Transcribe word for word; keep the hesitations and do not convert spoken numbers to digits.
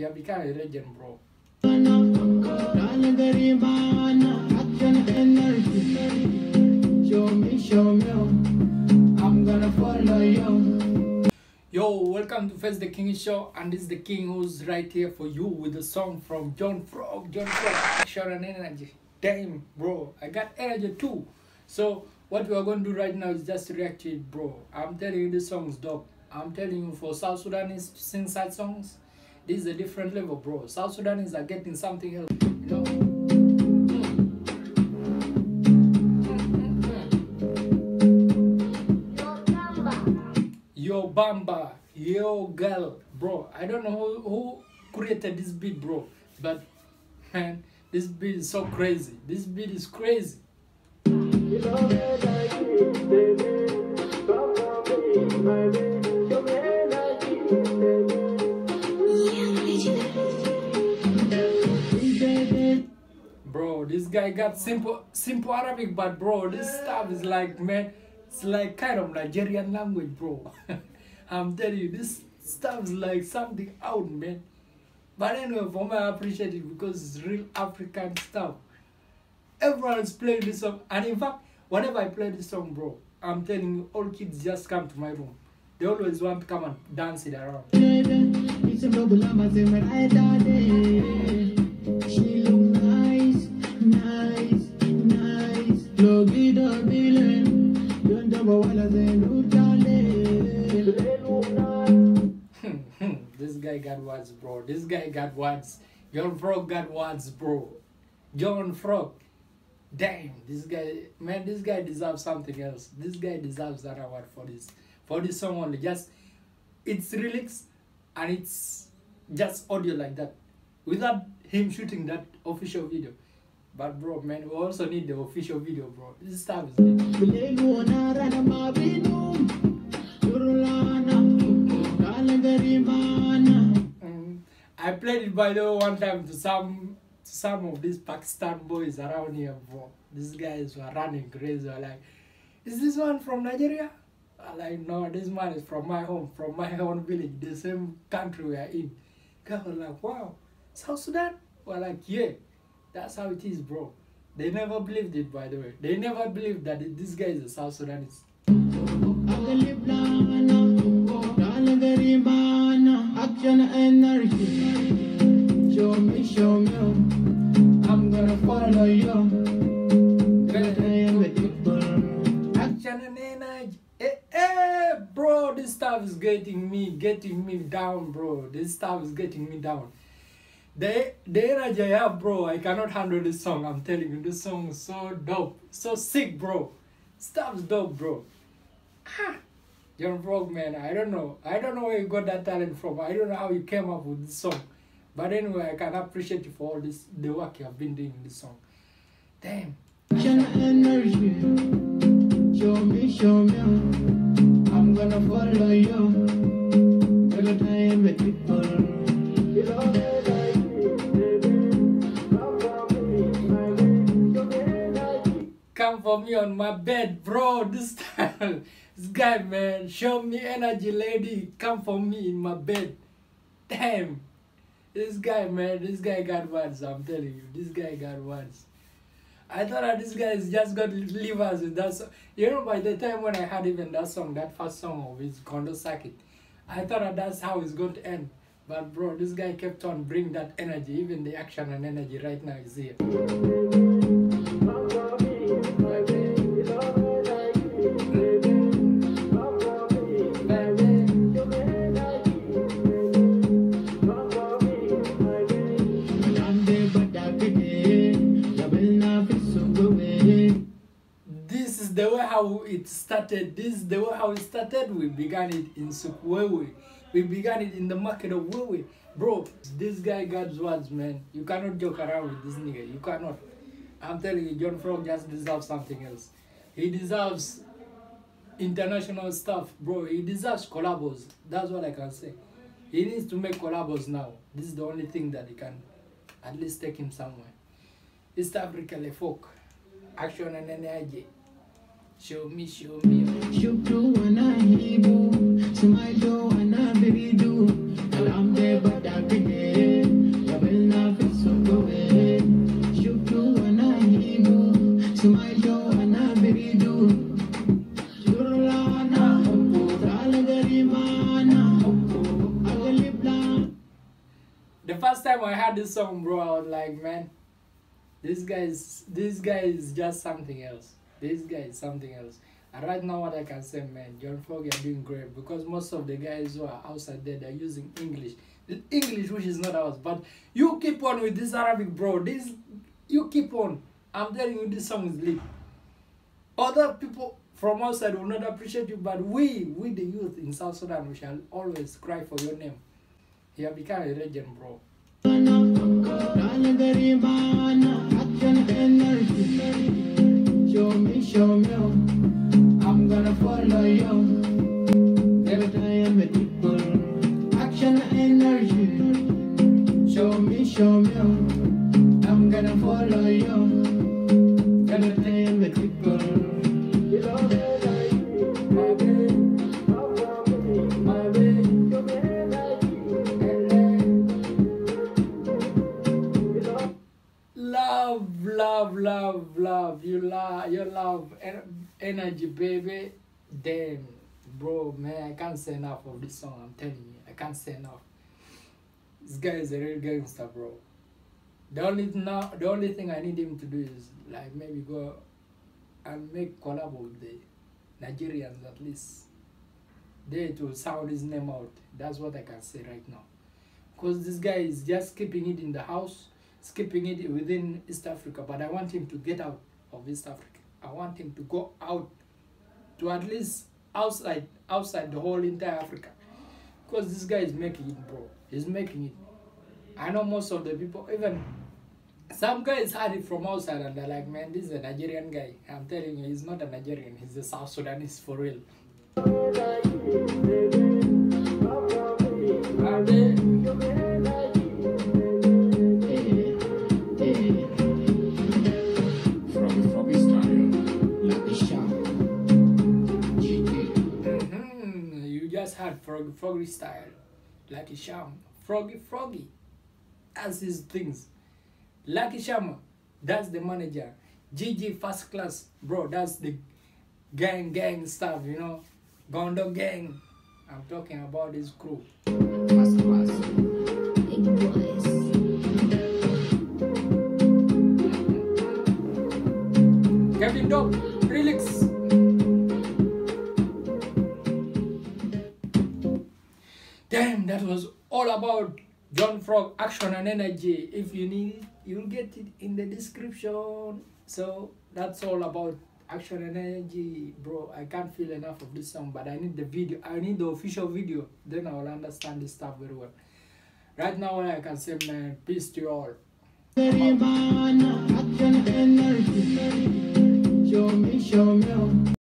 He had become a legend, bro. Show me, show me, I'm gonna follow you. Yo, welcome to Fest the King Show, and this is the King who's right here for you with a song from John Frog, John Frog, Action and Energy. Damn, bro, I got energy too. So what we are going to do right now is just react to it, bro. I'm telling you, this song is dope. I'm telling you, for South Sudanese to sing such songs, this is a different level, bro. South Sudanese are getting something else, you know. Yo Bamba, yo girl, bro. I don't know who, who created this beat, bro, but man, this beat is so crazy. This beat is crazy. Bro, this guy got simple simple Arabic, but bro, this stuff is like, man, it's like kind of Nigerian language, bro. I'm telling you, this stuff is like something out, man. But anyway, for me, I appreciate it because it's real African stuff. Everyone's playing this song, and in fact, whenever I play this song, bro, I'm telling you, all kids just come to my room. They always want to come and dance it around. She look nice, nice, nice. Look it up, don't double one of them. This guy got words, bro. This guy got words. John Frog got words, bro. John Frog. Damn, this guy, man, this guy deserves something else. This guy deserves that award for this, for this song only. Just, it's lyrics, and it's just audio like that, without him shooting that official video. But bro, man, we also need the official video, bro. This stuff is mm. I played it by the way one time to some. Some of these Pakistan boys around here, bro. These guys were running crazy. Were like, is this one from Nigeria? I'm like, no, this man is from my home, from my own village, the same country we are in. Guys were like, wow, South Sudan? We're like, yeah, that's how it is, bro. They never believed it, by the way. They never believed that it, this guy is a South Sudanese. Action Energy. Show me, show me, I'm gonna follow you. Action and energy. Hey, hey, bro, this stuff is getting me, getting me down, bro. This stuff is getting me down. The, the energy I have, bro, I cannot handle this song. I'm telling you, this song is so dope, so sick, bro. Stuff's dope, bro. Ah, John Frog, man, I don't know. I don't know where you got that talent from. I don't know how you came up with this song. But anyway, I can appreciate you for all this, the work you have been doing in this song. Damn. Action energy. Show me, show me. I'm gonna follow you. Every time with people. Come for me on my bed, bro. This time, this guy, man. Show me energy, lady. Come for me in my bed. Damn. This guy, man, this guy got words, I'm telling you. This guy got words. I thought that this guy is just going to leave us with that song. You know, by the time when I had even that song, that first song of his, Guondo Sakit, I thought that that's how it's going to end. But bro, this guy kept on bringing that energy. Even the action and energy right now is here. It started, this is the way how it started. We began it in Sukwewe. We began it in the market of Wewe. Bro, this guy got words, man. You cannot joke around with this nigga. You cannot. I'm telling you, John Frog just deserves something else. He deserves international stuff, bro. He deserves collabos. That's what I can say. He needs to make collabos now. This is the only thing that he can at least take him somewhere. East Africa, le folk. Action and energy. Show me, show me. Smile, I'm there, but The first time I heard this song, bro, I was like, man, this guy is, this guy is just something else. This guy is something else. And right now, what I can say, man, John Frog, you're doing great, because most of the guys who are outside there, they're using English. English, which is not ours. But you keep on with this Arabic, bro. This, you keep on. I'm telling you, this song is lit. Other people from outside will not appreciate you, but we, we the youth in South Sudan, we shall always cry for your name. You have become a legend, bro. Show me, show me, I'm gonna follow you. Every time I people, action energy. Show me, show me, I'm gonna follow you. Every time I people. Love, love, love, you love, you love energy, baby. Damn, bro, man, I can't say enough of this song. I'm telling you, I can't say enough. This guy is a real gangster, bro. The only now, the only thing I need him to do is like maybe go and make collab with the Nigerians at least. They to sound his name out. That's what I can say right now, because this guy is just keeping it in the house. Skipping it within East Africa, but I want him to get out of East Africa. I want him to go out to at least outside outside the whole entire Africa, because this guy is making it, bro. He's making it. I know most of the people, even some guys had it from outside and they're like, man, this is a Nigerian guy. I'm telling you, he's not a Nigerian, he's a South Sudanese for real. Frog, froggy style, lucky sham, froggy, froggy, as his things. Lucky Sham, that's the manager. G G First Class, bro, that's the gang, gang stuff, you know. Gondo Gang. I'm talking about this crew. First class, big boys. Kevin Dog, relax. Damn, that was all about John Frog, Action and Energy. If you need it, you'll get it in the description. So that's all about Action and Energy, bro. I can't feel enough of this song, but I need the video. I need the official video. Then I will understand this stuff very well. Right now, I can say, man, peace to you all. Show me, show me.